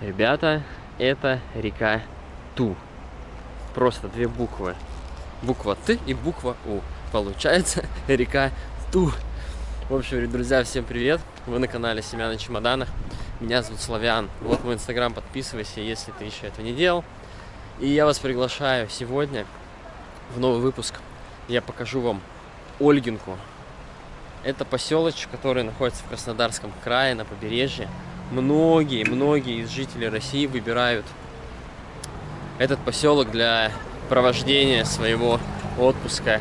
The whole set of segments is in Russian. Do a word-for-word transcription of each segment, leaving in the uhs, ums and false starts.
Ребята, это река Ту. Просто две буквы. Буква Т и буква У. Получается река Ту. В общем, друзья, всем привет. Вы на канале Семья на чемоданах. Меня зовут Славян. Вот мой инстаграм, подписывайся, если ты еще этого не делал. И я вас приглашаю сегодня в новый выпуск. Я покажу вам Ольгинку. Это поселочек, который находится в Краснодарском крае, на побережье. Многие-многие из жителей России выбирают этот поселок для провождения своего отпуска,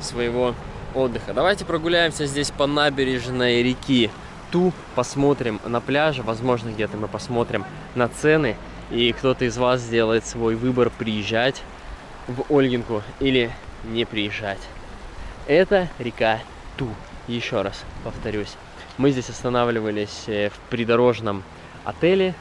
своего отдыха. Давайте прогуляемся здесь по набережной реки Ту, посмотрим на пляже, возможно, где-то мы посмотрим на цены, и кто-то из вас сделает свой выбор, приезжать в Ольгинку или не приезжать. Это река Ту. Еще раз повторюсь, мы здесь останавливались в придорожном отеле.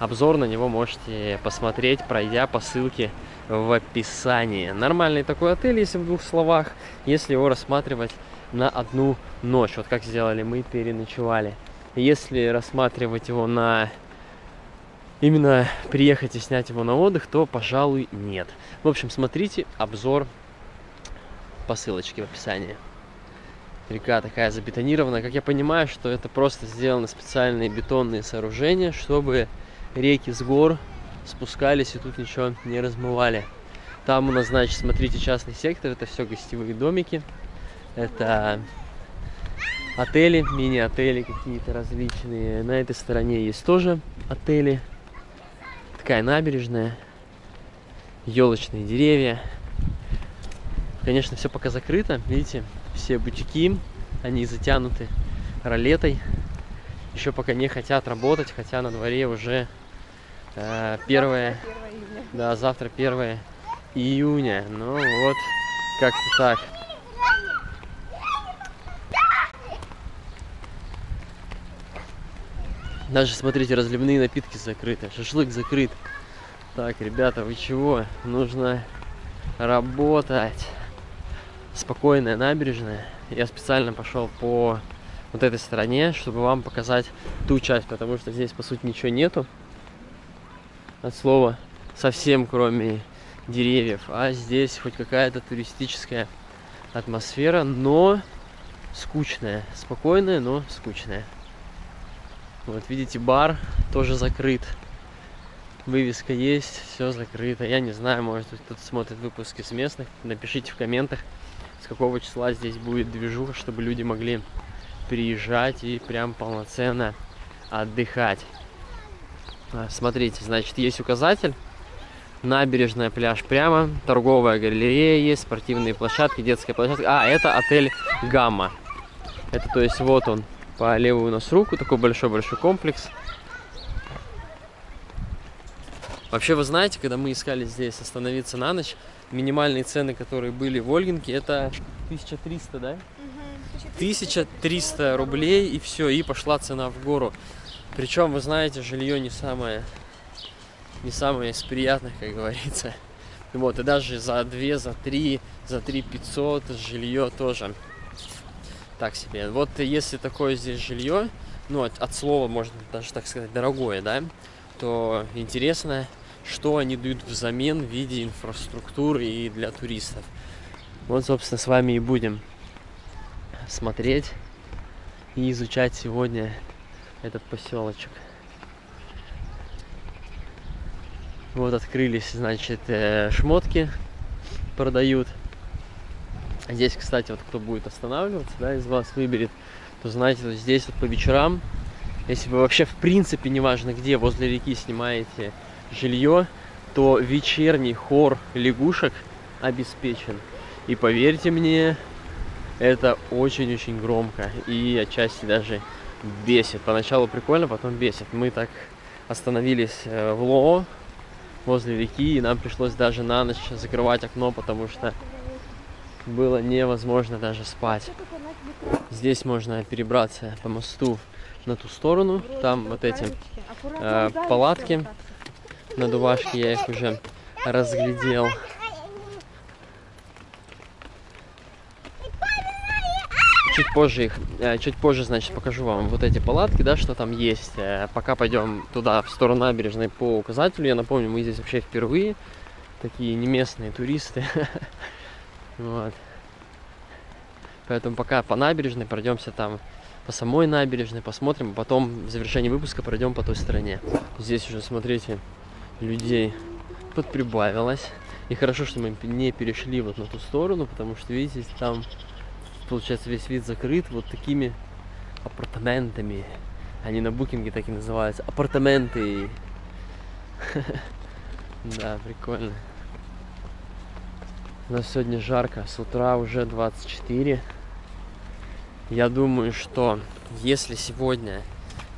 Обзор на него можете посмотреть, пройдя по ссылке в описании. Нормальный такой отель, если в двух словах, если его рассматривать на одну ночь. Вот как сделали мы, переночевали. Если рассматривать его на... именно приехать и снять его на отдых, то, пожалуй, нет. В общем, смотрите обзор по ссылочке в описании. Река такая забетонированная. Как я понимаю, что это просто сделаны специальные бетонные сооружения, чтобы реки с гор спускались и тут ничего не размывали. Там у нас, значит, смотрите, частный сектор, это все гостевые домики, это отели, мини-отели какие-то различные. На этой стороне есть тоже отели. Такая набережная, елочные деревья. Конечно, все пока закрыто, видите, все бутики, они затянуты ролетой. Еще пока не хотят работать, хотя на дворе уже э, первое, да, завтра первое июня. Ну вот, как-то так. Даже, смотрите, разливные напитки закрыты, шашлык закрыт. Так, ребята, вы чего? Нужно работать. Спокойная набережная. Я специально пошел по вот этой стороне, чтобы вам показать ту часть, потому что здесь, по сути, ничего нету от слова совсем, кроме деревьев. А здесь хоть какая-то туристическая атмосфера, но скучная. Спокойная, но скучная. Вот, видите, бар тоже закрыт. Вывеска есть, все закрыто. Я не знаю, может, кто-то смотрит выпуски с местных. Напишите в комментах, с какого числа здесь будет движуха, чтобы люди могли приезжать и прям полноценно отдыхать. Смотрите, значит, есть указатель. Набережная, пляж прямо, торговая галерея есть, спортивные площадки, детская площадка. А, это отель Гамма. Это, то есть, вот он, по левую у нас руку, такой большой-большой комплекс. Вообще, вы знаете, когда мы искали здесь остановиться на ночь, минимальные цены, которые были в Ольгинке, это тысяча триста, да? тысяча триста рублей, и все, и пошла цена в гору. Причем, вы знаете, жилье не самое, не самое из приятных, как говорится. Вот, и даже за две, за три, за три пятьсот жилье тоже так себе. Вот если такое здесь жилье, ну, от, от слова, можно даже так сказать, дорогое, да, то интересно, что они дают взамен в виде инфраструктуры и для туристов. Вот, собственно, с вами и будем смотреть и изучать сегодня этот поселочек. Вот открылись, значит, шмотки продают. Здесь, кстати, вот кто будет останавливаться, да, из вас выберет, то, знаете, вот здесь вот по вечерам, если вы вообще, в принципе, неважно где, возле реки снимаете жилье, то вечерний хор лягушек обеспечен. И поверьте мне, это очень-очень громко и отчасти даже бесит. Поначалу прикольно, потом бесит. Мы так остановились в Лоо возле реки, и нам пришлось даже на ночь закрывать окно, потому что было невозможно даже спать. Здесь можно перебраться по мосту на ту сторону. Там вот эти э, палатки, надувашки, я их уже разглядел. чуть позже их, чуть позже, значит, покажу вам вот эти палатки, да, что там есть. Пока пойдем туда, в сторону набережной по указателю. Я напомню, мы здесь вообще впервые, такие не местные туристы. Вот. Поэтому пока по набережной пройдемся там, по самой набережной посмотрим, а потом в завершении выпуска пройдем по той стороне. Здесь уже, смотрите, людей подприбавилось. И хорошо, что мы не перешли вот на ту сторону, потому что, видите, там, получается, весь вид закрыт вот такими апартаментами. Они на букинге так и называются. Апартаменты. Да, прикольно. У нас сегодня жарко, с утра уже двадцать четыре. Я думаю, что если сегодня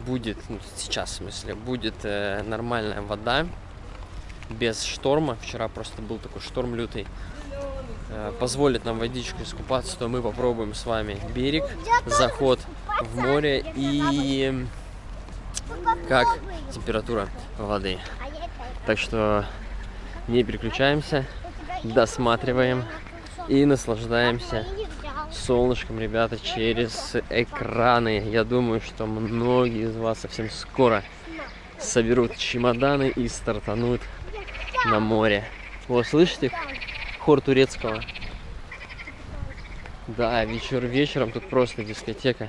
будет, ну, сейчас, в смысле, будет э, нормальная вода, без шторма, вчера просто был такой шторм лютый, э, позволит нам водичку искупаться, то мы попробуем с вами берег, заход в море и как температура воды. Так что не переключаемся, досматриваем и наслаждаемся солнышком, ребята, через экраны. Я думаю, что многие из вас совсем скоро соберут чемоданы и стартанут на море. Вот, слышите хор турецкого? Да, вечер вечером тут просто дискотека.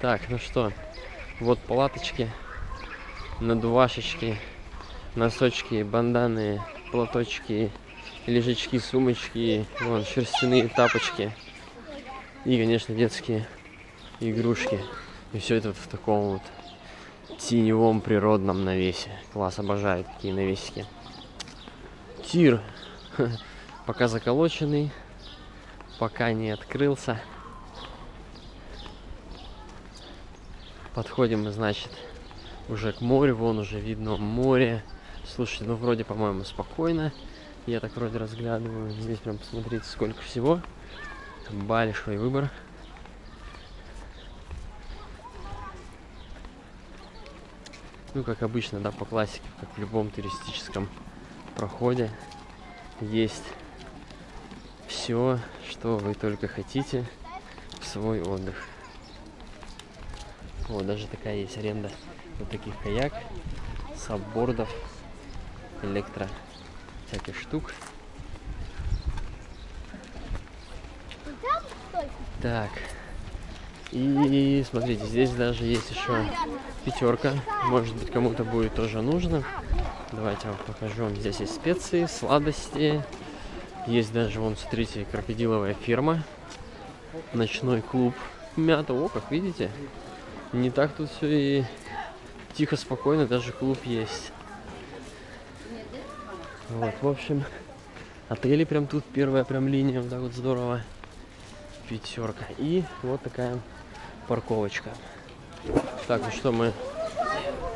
Так, ну что, вот палаточки, надувашечки, носочки, банданы, платочки, лежачки, сумочки, вон, шерстяные тапочки и, конечно, детские игрушки. И все это в таком вот теневом природном навесе. Класс, обожаю такие навесики. Тир пока заколоченный, пока не открылся. Подходим мы, значит, уже к морю. Вон уже видно море. Слушайте, ну вроде, по-моему, спокойно. Я так вроде разглядываю. Здесь прям посмотрите, сколько всего. Большой выбор. Ну, как обычно, да, по классике, как в любом туристическом проходе. Есть все, что вы только хотите в свой отдых. Вот, даже такая есть аренда вот таких каяк, саббордов, электро всяких штук. Так, и смотрите, здесь даже есть еще пятерка, может быть, кому-то будет тоже нужно. Давайте я вам покажу. Здесь есть специи, сладости, есть даже, вон, смотрите, крокодиловая ферма, ночной клуб, мята. О, как видите, не так тут все и тихо, спокойно, даже клуб есть. Вот, в общем, отели прям тут, первая прям линия, вот так вот здорово. Пятерка. И вот такая парковочка. Так, ну что, мы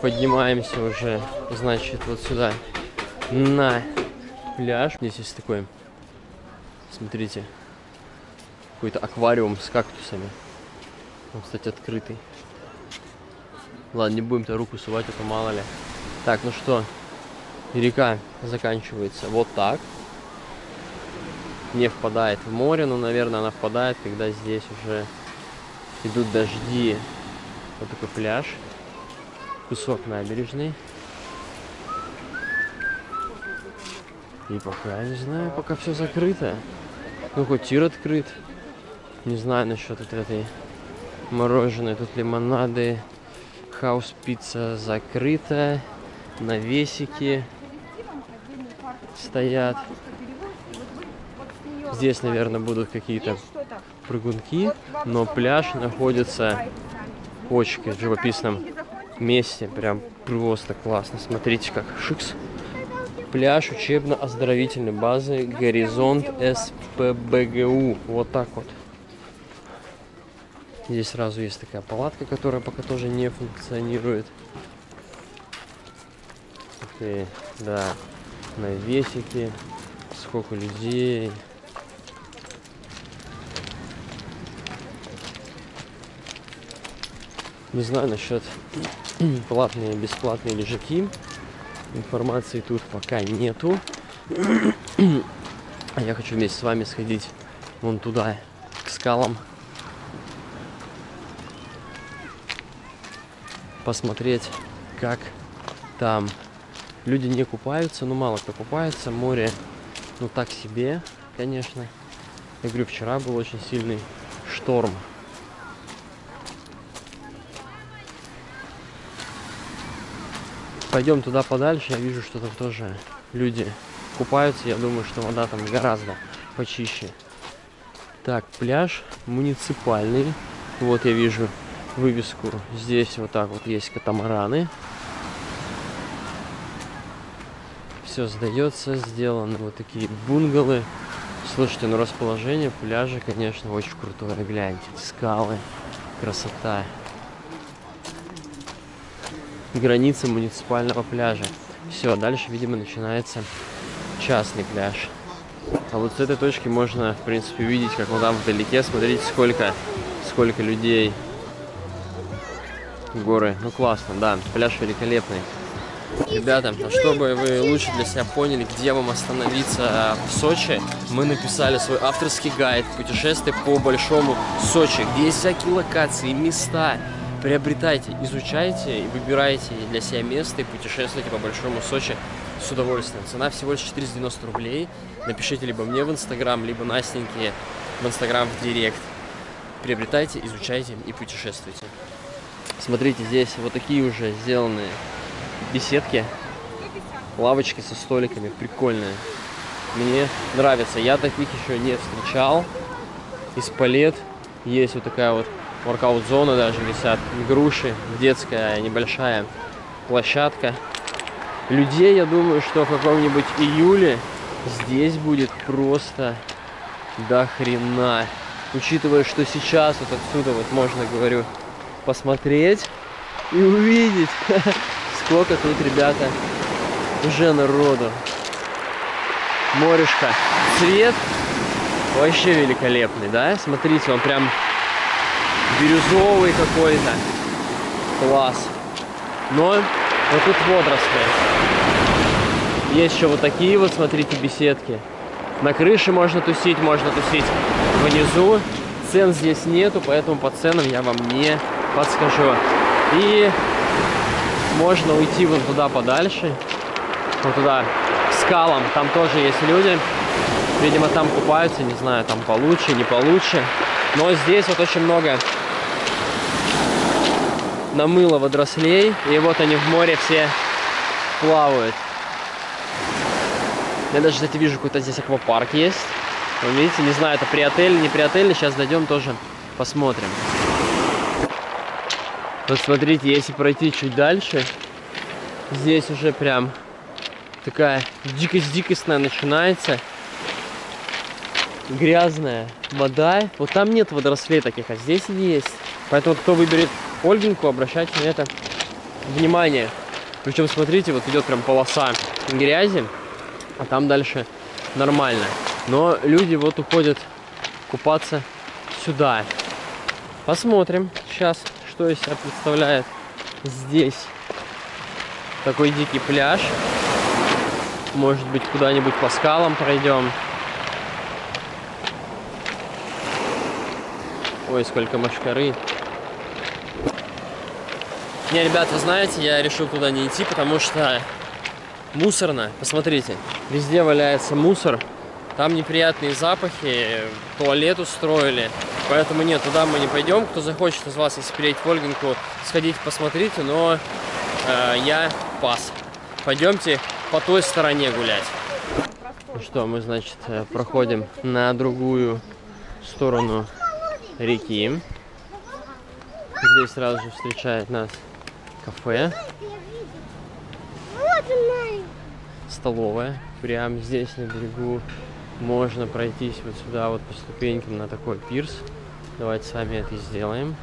поднимаемся уже, значит, вот сюда, на пляж. Здесь есть такой, смотрите, какой-то аквариум с кактусами. Он, кстати, открытый. Ладно, не будем-то руку сувать, а то мало ли. Так, ну что, река заканчивается вот так. Не впадает в море, но, наверное, она впадает, когда здесь уже идут дожди. Вот такой пляж, кусок набережной. И пока, я не знаю, пока все закрыто. Ну, хоть тир открыт. Не знаю насчет вот этой мороженой, тут лимонады. Хаус-пицца закрыта, навесики стоят. Здесь, наверное, будут какие-то прыгунки, но пляж находится в очень живописном месте. Прям просто классно. Смотрите, как шикс. Пляж учебно-оздоровительной базы «Горизонт эс пэ бэ гэ у». Вот так вот. Здесь сразу есть такая палатка, которая пока тоже не функционирует. Ух ты, да, навесики, сколько людей. Не знаю насчет платные и бесплатные лежаки. Информации тут пока нету. А я хочу вместе с вами сходить вон туда, к скалам, посмотреть, как там. Люди не купаются, ну мало кто купается, море, ну так себе, конечно. Я говорю, вчера был очень сильный шторм. Пойдем туда подальше, я вижу, что там тоже люди купаются. Я думаю, что вода там гораздо почище. Так, пляж муниципальный. Вот я вижу вывеску. Здесь вот так вот есть катамараны. Все сдается, сделаны вот такие бунгалы. Слушайте, ну расположение пляжа, конечно, очень крутое. Гляньте, скалы, красота. Границы муниципального пляжа. Все, дальше, видимо, начинается частный пляж. А вот с этой точки можно, в принципе, видеть, как вот там вдалеке. Смотрите, сколько, сколько людей. Горы. Ну, классно, да. Пляж великолепный. Ребята, чтобы вы лучше для себя поняли, где вам остановиться в Сочи, мы написали свой авторский гайд «Путешествие по Большому Сочи», где есть всякие локации, места. Приобретайте, изучайте и выбирайте для себя место и путешествуйте по Большому Сочи с удовольствием. Цена всего лишь четыреста девяносто рублей. Напишите либо мне в Инстаграм, либо Настеньке в Инстаграм в Директ. Приобретайте, изучайте и путешествуйте. Смотрите, здесь вот такие уже сделанные беседки, лавочки со столиками, прикольные. Мне нравится, я таких еще не встречал. Из палет есть вот такая вот воркаут-зона, даже висят груши, детская небольшая площадка. Людей, я думаю, что в каком-нибудь июле здесь будет просто до хрена. Учитывая, что сейчас вот отсюда вот можно, говорю, посмотреть и увидеть, сколько тут, ребята, уже народу. Морешка. Цвет вообще великолепный, да? Смотрите, он прям бирюзовый какой-то. Класс. Но вот тут водоросли. Есть еще вот такие вот, смотрите, беседки. На крыше можно тусить, можно тусить внизу. Цен здесь нету, поэтому по ценам я вам не подскажу. И можно уйти вот туда подальше. Вот туда, к скалам. Там тоже есть люди. Видимо, там купаются, не знаю, там получше, не получше. Но здесь вот очень много намыло водорослей. И вот они в море все плавают. Я даже, кстати, вижу, какой-то здесь аквапарк есть. Вы видите, не знаю, это при отеле, не при отеле. Сейчас дойдем тоже, посмотрим. Вот смотрите, если пройти чуть дальше, здесь уже прям такая дикость-дикостная начинается. Грязная вода. Вот там нет водорослей таких, а здесь есть. Поэтому кто выберет Ольгинку, обращайте на это внимание. Причем, смотрите, вот идет прям полоса грязи, а там дальше нормально. Но люди вот уходят купаться сюда. Посмотрим сейчас, что из себя представляет здесь такой дикий пляж. Может быть, куда-нибудь по скалам пройдем. Ой, сколько мошкары. Не, ребята, знаете, я решил туда не идти, потому что мусорно. Посмотрите, везде валяется мусор. Там неприятные запахи, туалет устроили. Поэтому нет, туда мы не пойдем. Кто захочет из вас, если приедет в Ольгинку, сходите, посмотрите, но э, я пас. Пойдемте по той стороне гулять. Ну что, мы, значит, проходим на другую сторону реки. Здесь сразу же встречает нас кафе. Столовая. Прямо здесь на берегу. Можно пройтись вот сюда вот по ступенькам на такой пирс. Давайте с вами это и сделаем.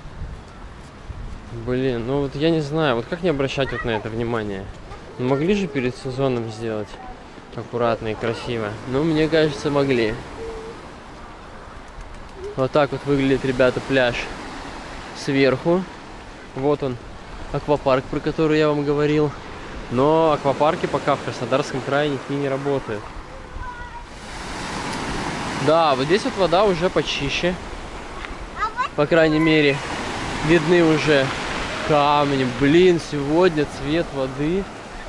Блин, ну вот я не знаю, вот как не обращать вот на это внимание. Могли же перед сезоном сделать аккуратно и красиво. Ну, мне кажется, могли. Вот так вот выглядит, ребята, пляж сверху. Вот он, аквапарк, про который я вам говорил. Но аквапарки пока в Краснодарском крае никакие не работают. Да, вот здесь вот вода уже почище. По крайней мере, видны уже камнем. Блин, сегодня цвет воды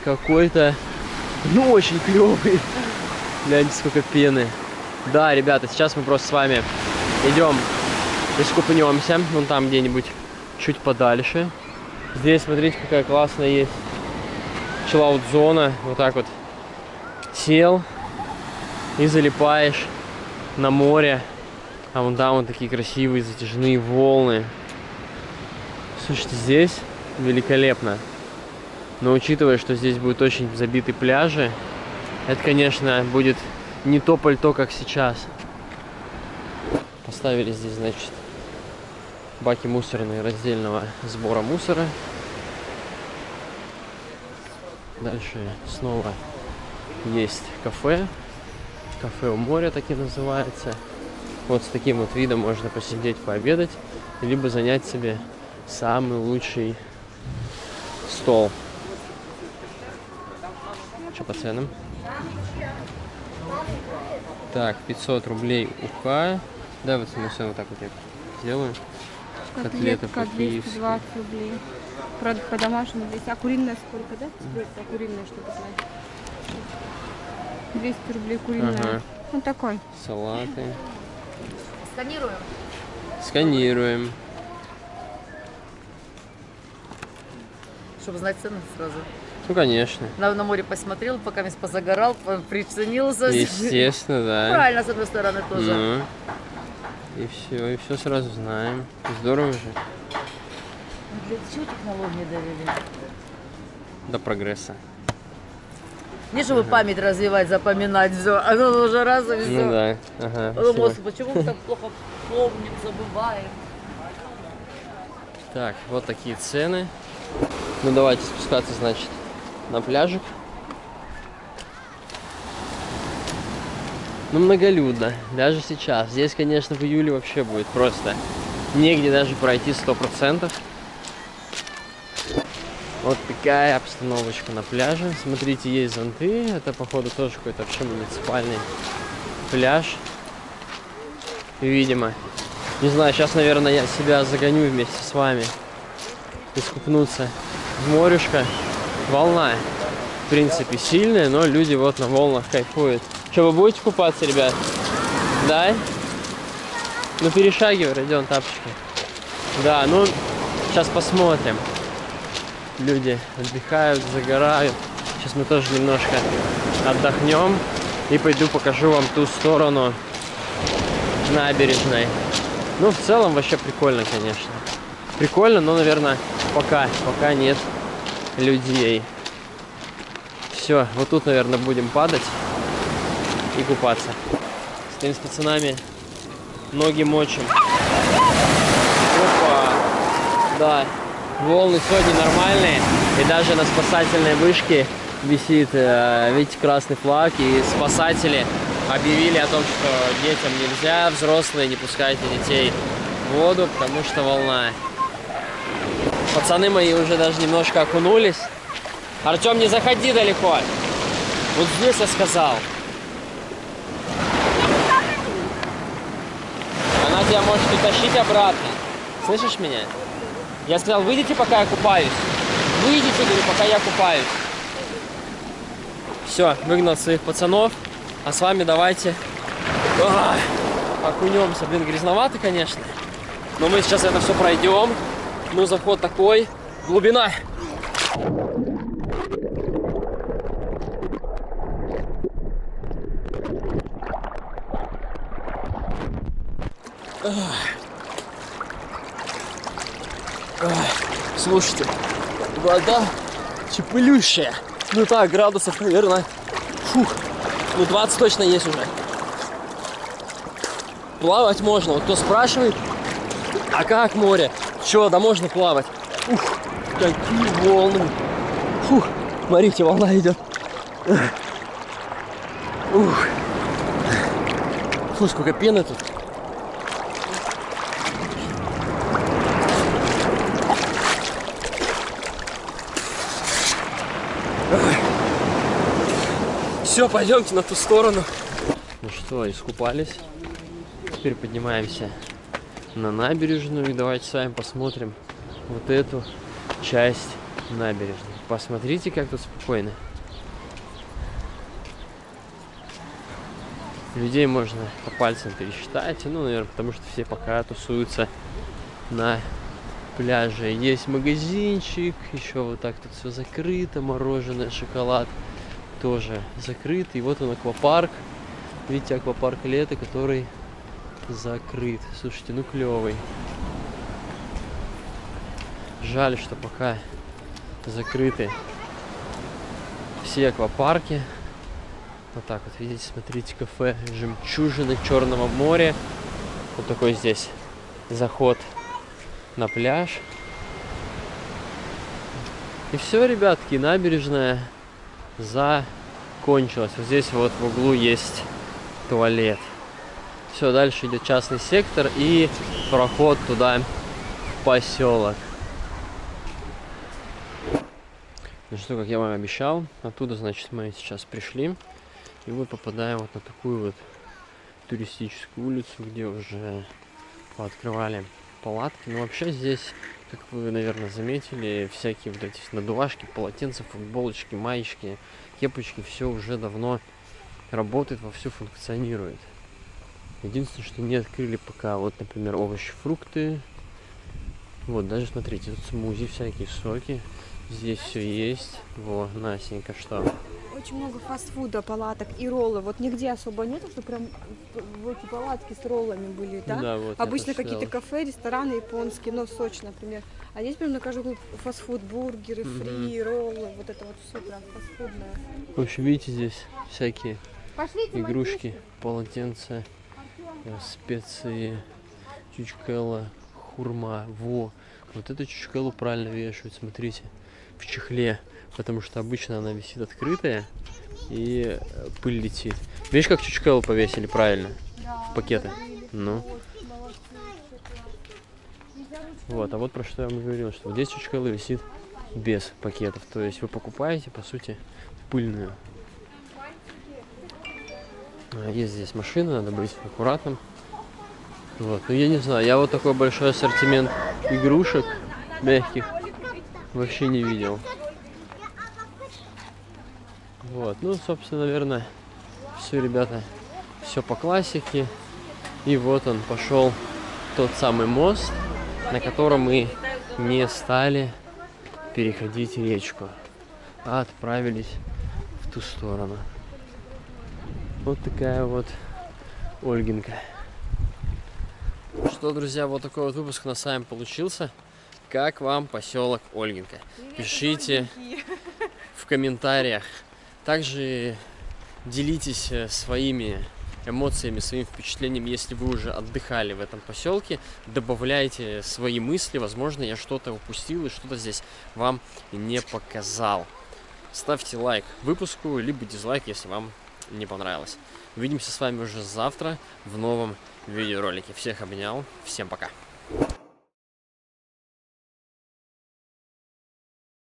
какой-то, ну, очень клевый. Гляньте, сколько пены. Да, ребята, сейчас мы просто с вами идем, искупнемся. Вон там где-нибудь чуть подальше. Здесь, смотрите, какая классная есть чиллаут-зона. Вот так вот сел и залипаешь на море. А вон там вот такие красивые затяжные волны. Слушайте, здесь великолепно. Но учитывая, что здесь будут очень забиты пляжи, это, конечно, будет не то пальто, как сейчас. Поставили здесь, значит, баки мусорные раздельного сбора мусора. Дальше снова есть кафе. Кафе у моря так и называется. Вот с таким вот видом можно посидеть, пообедать, либо занять себе самый лучший стол. Что по ценам? Так, пятьсот рублей уха. Да, вот, ну, все вот так вот я сделаю. Котлетка, Котлетка двести двадцать рублей. Правда, по-домашнему здесь. А куриная сколько, да? А куриная что-то. двести рублей куриная. Ага. Вот такой. Салаты. Сканируем. Сканируем. Чтобы знать цену сразу. Ну, конечно. На, на море посмотрел, пока мест позагорал, приценился. Естественно, да. Правильно, с одной стороны тоже. Ну. И все, и все сразу знаем. Здорово же. Для чего технологии довели? До прогресса. Не чтобы ага. память развивать, запоминать все. Оно уже раз и все. Ну да. Ага, ну, мозг, почему мы так плохо помним, забываем? Так, вот такие цены. Ну давайте спускаться, значит, на пляжик. Ну, многолюдно, даже сейчас. Здесь, конечно, в июле вообще будет просто негде даже пройти сто процентов. Вот такая обстановочка на пляже. Смотрите, есть зонты. Это, походу, тоже какой-то вообще муниципальный пляж. Видимо. Не знаю, сейчас, наверное, я себя загоню вместе с вами. Искупнуться в морюшко. Волна, в принципе, сильная, но люди вот на волнах кайфуют. Что, вы будете купаться, ребят? Да? Ну, перешагивай, Родион, тапочки. Да, ну, сейчас посмотрим. Люди отдыхают, загорают. Сейчас мы тоже немножко отдохнем. И пойду покажу вам ту сторону набережной. Ну, в целом, вообще прикольно, конечно. Прикольно, но, наверное, пока, пока нет людей. Все, вот тут, наверное, будем падать и купаться. Стоим с пацанами, ноги мочим. Опа! Да, волны сегодня нормальные. И даже на спасательной вышке висит, видите, красный флаг. И спасатели объявили о том, что детям нельзя, взрослые, не пускайте детей в воду, потому что волна. Пацаны мои уже даже немножко окунулись. Артем, не заходи далеко. Вот здесь я сказал. Она тебя может утащить обратно. Слышишь меня? Я сказал, выйдите, пока я купаюсь. Выйдите, говорю, пока я купаюсь. Все, выгнал своих пацанов. А с вами давайте а, окунемся. Блин, грязновато, конечно. Но мы сейчас это все пройдем. Ну, заход такой. Глубина. Ах. Ах. Слушайте, вода чепылющая. Ну так, градусов, наверное. Фух. Ну, двадцать точно есть уже. Плавать можно. Вот кто спрашивает, а как море? Че, да можно плавать? Ух, какие волны. Фух, смотрите, волна идет. Ух. Фу, сколько пены тут. Все, пойдемте на ту сторону. Ну что, искупались. Теперь поднимаемся на набережную и давайте с вами посмотрим вот эту часть набережной. Посмотрите, как тут спокойно. Людей можно по пальцам пересчитать. Ну, наверное, потому что все пока тусуются на пляже. Есть магазинчик, еще вот так тут все закрыто. Мороженое, шоколад тоже закрыт. И вот он, аквапарк. Видите, аквапарк лето, который закрыт. Слушайте, ну клевый. Жаль, что пока закрыты все аквапарки. Вот так вот, видите, смотрите, кафе «Жемчужина Черного моря». Вот такой здесь заход на пляж. И все, ребятки, набережная закончилась. Вот здесь вот в углу есть туалет. Все, дальше идет частный сектор и проход туда в поселок. Ну что, как я вам обещал, оттуда, значит, мы сейчас пришли. И вот попадаем вот на такую вот туристическую улицу, где уже открывали палатки. Но вообще здесь, как вы, наверное, заметили, всякие вот эти надувашки, полотенца, футболочки, маечки, кепочки, все уже давно работает, вовсю функционирует. Единственное, что не открыли пока, вот, например, овощи, фрукты. Вот, даже, смотрите, тут смузи, всякие соки. Здесь все есть. Во, Настенька, что? Очень много фастфуда, палаток и роллы. Вот нигде особо нету, что прям вот палатки с роллами были, да? Да, вот. Обычно какие-то кафе, рестораны японские, но в Сочи, например. А здесь прям на каждый клуб фастфуд, бургеры, mm-hmm. фри, роллы, вот это вот все прям фастфудное. В общем, видите, здесь всякие Пошлите игрушки, мальчишки. Полотенца, специи, чучкелла, хурма, во. Вот эту чучкеллу правильно вешают, смотрите, в чехле. Потому что обычно она висит открытая и пыль летит. Видишь, как чучкеллу повесили правильно? Да, в пакеты. Ну. Вот, а вот про что я вам говорил, что вот здесь чучкелла висит без пакетов. То есть вы покупаете, по сути, пыльную. Есть здесь машина, надо быть аккуратным. Вот, ну я не знаю, я вот такой большой ассортимент игрушек мягких вообще не видел. Вот, ну, собственно, наверное, все, ребята, все по классике. И вот он пошел тот самый мост, на котором мы не стали переходить речку, а отправились в ту сторону. Вот такая вот Ольгинка. Что, друзья, вот такой вот выпуск на самом получился. Как вам поселок Ольгинка? Пишите в комментариях. Также делитесь своими эмоциями, своим впечатлением, если вы уже отдыхали в этом поселке. Добавляйте свои мысли, возможно, я что-то упустил и что-то здесь вам не показал. Ставьте лайк выпуску, либо дизлайк, если вам не понравилось. Увидимся с вами уже завтра в новом видеоролике. Всех обнял, всем пока!